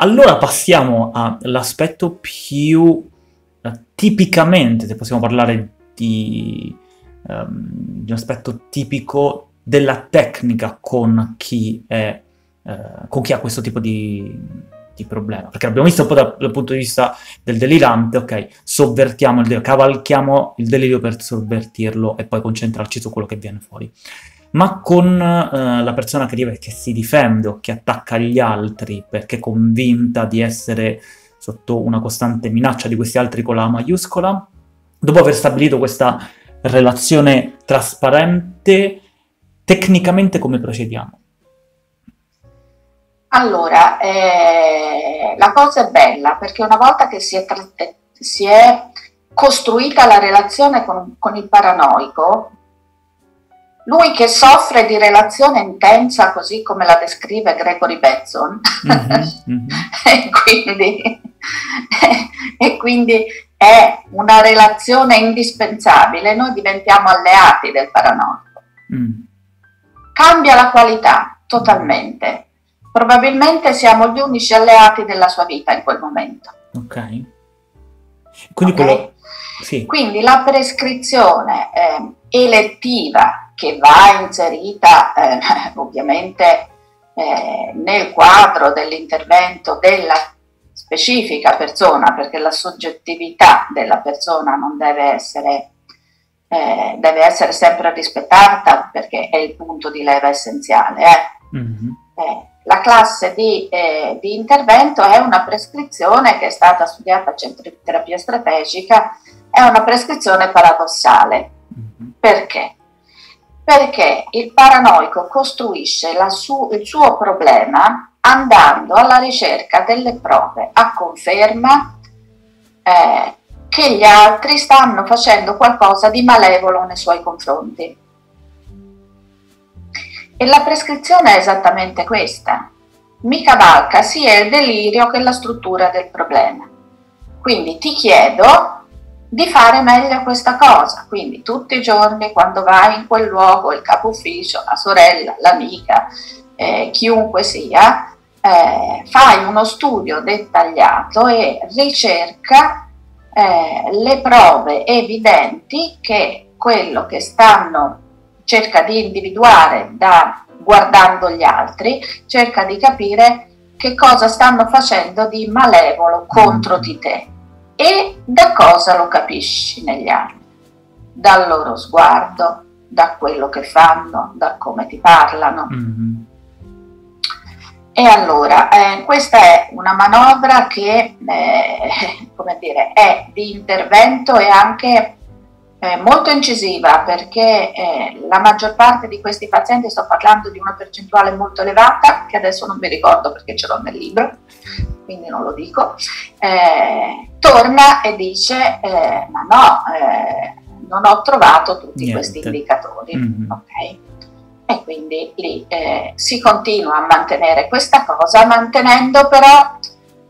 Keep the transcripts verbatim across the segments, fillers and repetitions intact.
Allora passiamo all'aspetto più eh, tipicamente, se possiamo parlare di, ehm, di un aspetto tipico della tecnica con chi, è, eh, con chi ha questo tipo di, di problema. Perché abbiamo visto un po' da, dal punto di vista del delirante, ok, sovvertiamo il delirio, cavalchiamo il delirio per sovvertirlo e poi concentrarci su quello che viene fuori. Ma con eh, la persona che, deve, che si difende o che attacca gli altri perché è convinta di essere sotto una costante minaccia di questi altri con la maiuscola, dopo aver stabilito questa relazione trasparente, tecnicamente come procediamo? Allora, eh, la cosa è bella perché una volta che si è, si è costruita la relazione con, con il paranoico, lui che soffre di relazione intensa, così come la descrive Gregory Batson, mm-hmm, mm-hmm. e, quindi, e quindi è una relazione indispensabile, noi diventiamo alleati del paranoico. Mm. Cambia la qualità totalmente. Probabilmente siamo gli unici alleati della sua vita in quel momento. Ok. Quindi, okay? Quello... Sì. Quindi la prescrizione eh, elettiva, che va inserita eh, ovviamente eh, nel quadro dell'intervento della specifica persona, perché la soggettività della persona non deve essere, eh, deve essere sempre rispettata, perché è il punto di leva essenziale. Eh. Mm-hmm. eh, la classe di, eh, di intervento è una prescrizione che è stata studiata in terapia strategica, è una prescrizione paradossale. Mm-hmm. Perché? Perché il paranoico costruisce la su, il suo problema andando alla ricerca delle prove a conferma eh, che gli altri stanno facendo qualcosa di malevolo nei suoi confronti. E la prescrizione è esattamente questa. Mi cavalca sia il delirio che la struttura del problema. Quindi ti chiedo di fare meglio questa cosa, quindi tutti i giorni quando vai in quel luogo, il capo ufficio, la sorella, l'amica, eh, chiunque sia, eh, fai uno studio dettagliato e ricerca eh, le prove evidenti che quello che stanno, cerca di individuare da, guardando gli altri, cerca di capire che cosa stanno facendo di malevolo contro di te. E da cosa lo capisci negli anni? Dal loro sguardo, da quello che fanno, da come ti parlano. Mm-hmm. E allora, eh, questa è una manovra che, eh, come dire, è di intervento e anche eh, molto incisiva, perché eh, la maggior parte di questi pazienti, sto parlando di una percentuale molto elevata, che adesso non mi ricordo perché ce l'ho nel libro, quindi non lo dico, eh, torna e dice eh, ma no, eh, non ho trovato tutti Niente. questi indicatori, mm-hmm. ok? E quindi lì eh, si continua a mantenere questa cosa, mantenendo però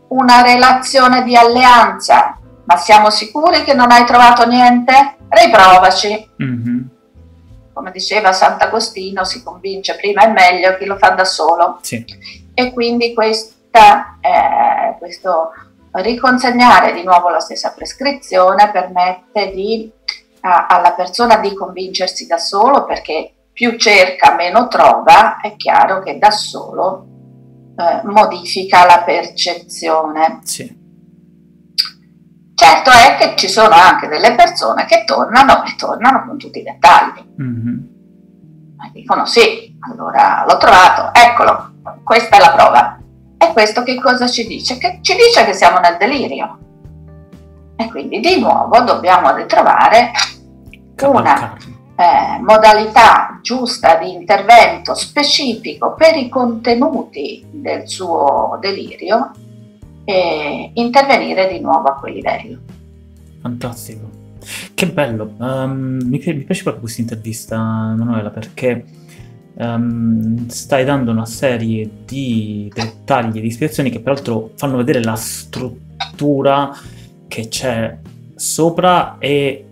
una relazione di alleanza. Ma siamo sicuri che non hai trovato niente? Riprovaci. Mm-hmm. Come diceva Sant'Agostino, si convince prima e meglio chi lo fa da solo. Sì. E quindi questo... Eh, questo riconsegnare di nuovo la stessa prescrizione permette di, a, alla persona di convincersi da solo, perché più cerca meno trova, è chiaro che da solo eh, modifica la percezione. Sì. Certo è che ci sono anche delle persone che tornano e tornano con tutti i dettagli. Mm-hmm. E dicono sì, allora l'ho trovato, eccolo, questa è la prova. E questo che cosa ci dice? Che ci dice che siamo nel delirio. E quindi di nuovo dobbiamo ritrovare una eh, modalità giusta di intervento specifico per i contenuti del suo delirio e intervenire di nuovo a quel livello. Fantastico. Che bello. Um, mi, mi piace proprio questa intervista, Emanuela, perché... Um, stai dando una serie di dettagli, di ispirazioni che peraltro fanno vedere la struttura che c'è sopra e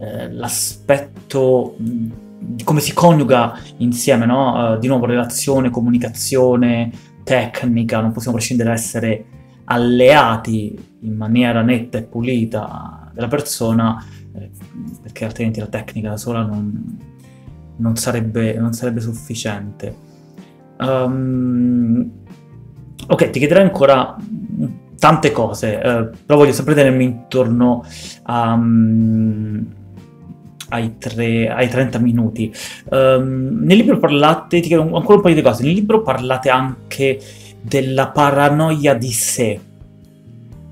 eh, l'aspetto di come si coniuga insieme, no? Uh, di nuovo relazione, comunicazione, tecnica, non possiamo prescindere dall'essere alleati in maniera netta e pulita della persona, eh, perché altrimenti la tecnica da sola non, non, sarebbe, non sarebbe sufficiente. Um, ok, ti chiederei ancora tante cose, eh, però voglio sempre tenermi intorno a... Um, Ai, tre, ai trenta minuti. Um, nel libro parlate, ti chiedo ancora un paio di cose, nel libro parlate anche della paranoia di sé.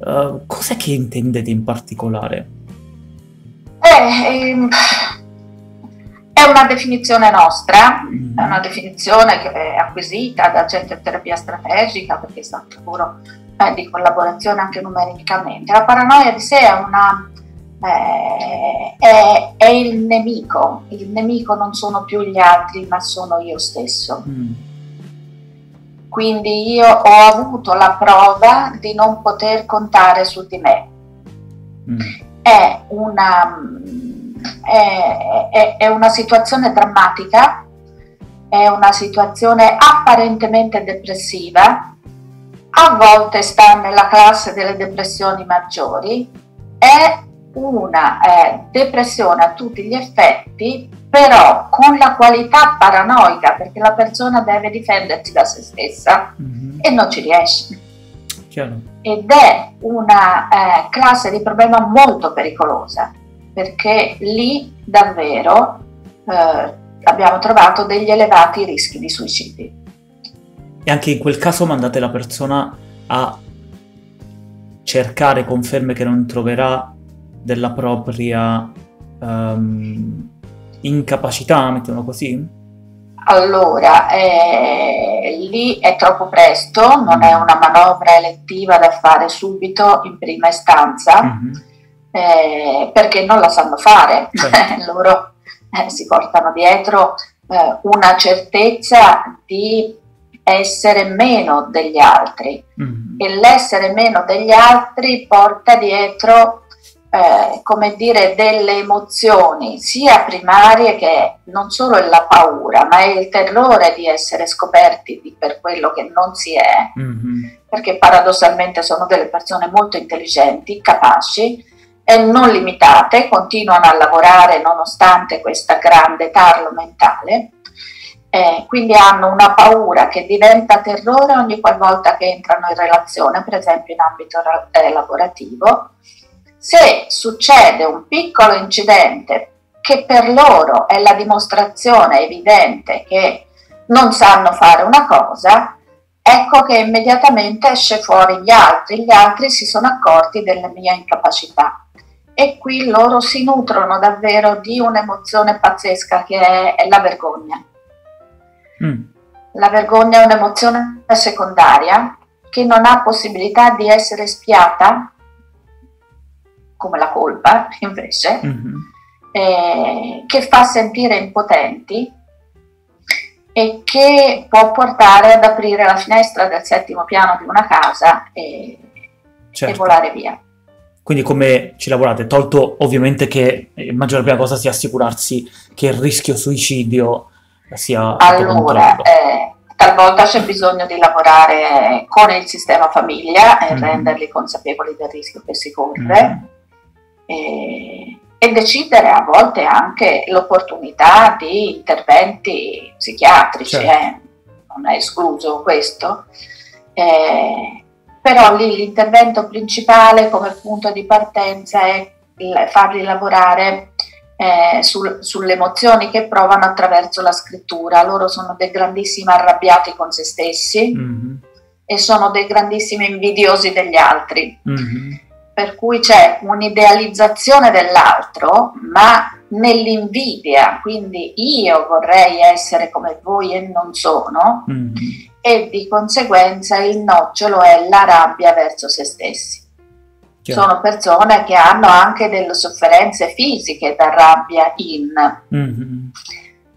Uh, cos'è che intendete in particolare? Eh, ehm, è una definizione nostra, mm. è una definizione che è acquisita da gente in terapia strategica, perché sta un lavoro eh, di collaborazione anche numericamente. La paranoia di sé è una... Eh, è, è il nemico, il nemico non sono più gli altri, ma sono io stesso. Mm. Quindi io ho avuto la prova di non poter contare su di me. Mm. È, una, è, è, è una situazione drammatica, è una situazione apparentemente depressiva, a volte sta nella classe delle depressioni maggiori, è una eh, depressione a tutti gli effetti, però con la qualità paranoica, perché la persona deve difendersi da se stessa mm-hmm. e non ci riesce. Chiaro. Ed è una eh, classe di problema molto pericolosa, perché lì davvero eh, abbiamo trovato degli elevati rischi di suicidi. E anche in quel caso mandate la persona a cercare conferme che non troverà della propria um, incapacità, mettiamo così? Allora, eh, lì è troppo presto, non è una manovra elettiva da fare subito in prima istanza, mm-hmm. eh, perché non la sanno fare, certo. Loro eh, si portano dietro eh, una certezza di essere meno degli altri, mm-hmm. e l'essere meno degli altri porta dietro Eh, come dire, delle emozioni sia primarie, che non solo è la paura, ma è il terrore di essere scoperti di per quello che non si è, mm-hmm. perché paradossalmente sono delle persone molto intelligenti, capaci e non limitate, continuano a lavorare nonostante questa grande tarlo mentale, eh, quindi hanno una paura che diventa terrore ogni qualvolta che entrano in relazione, per esempio in ambito eh, lavorativo. Se succede un piccolo incidente che per loro è la dimostrazione evidente che non sanno fare una cosa, ecco che immediatamente esce fuori gli altri, gli altri si sono accorti della mia incapacità e qui loro si nutrono davvero di un'emozione pazzesca che è, è la vergogna. Mm. La vergogna è un'emozione secondaria che non ha possibilità di essere espiata, come la colpa invece, mm-hmm. eh, che fa sentire impotenti e che può portare ad aprire la finestra del settimo piano di una casa e, certo. e volare via. Quindi come ci lavorate? Tolto ovviamente che immagino la prima cosa sia assicurarsi che il rischio suicidio sia... Allora, eh, talvolta c'è bisogno di lavorare con il sistema famiglia e mm-hmm. renderli consapevoli del rischio che si corre. Mm-hmm. E, e decidere a volte anche l'opportunità di interventi psichiatrici, certo. eh? Non è escluso questo, eh, però lì l'intervento principale come punto di partenza è il, farli lavorare eh, sul, sulle emozioni che provano attraverso la scrittura. Loro sono dei grandissimi arrabbiati con se stessi mm-hmm. e sono dei grandissimi invidiosi degli altri. Mm-hmm. Per cui c'è un'idealizzazione dell'altro, ma nell'invidia, quindi io vorrei essere come voi e non sono, mm-hmm. e di conseguenza il nocciolo è la rabbia verso se stessi. Chiaro. Sono persone che hanno anche delle sofferenze fisiche da rabbia in, mm-hmm.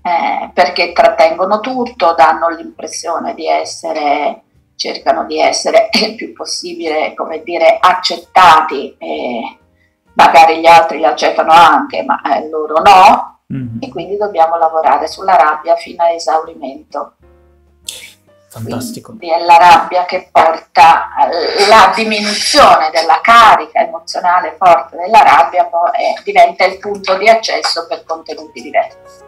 eh, perché trattengono tutto, danno l'impressione di essere... cercano di essere il più possibile, come dire, accettati, e magari gli altri li accettano anche, ma eh, loro no, mm-hmm. e quindi dobbiamo lavorare sulla rabbia fino a esaurimento. Fantastico. Quindi è la rabbia che porta alla diminuzione della carica emozionale forte della rabbia, poi diventa il punto di accesso per contenuti diversi.